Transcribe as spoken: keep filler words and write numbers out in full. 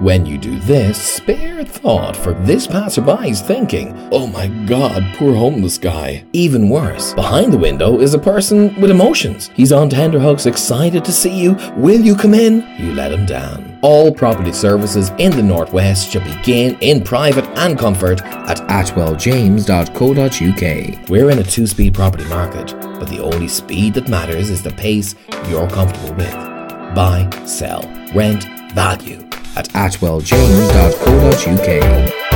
When you do this, spare thought for this passerby's thinking, "Oh my God, poor homeless guy." Even worse, behind the window is a person with emotions. He's on tenterhooks, excited to see you. Will you come in? You let him down. All property services in the Northwest should begin in private and comfort at Atwel James dot co dot U K. We're in a two-speed property market, but the only speed that matters is the pace you're comfortable with. Buy, sell, rent, value at Atwel James dot co dot U K.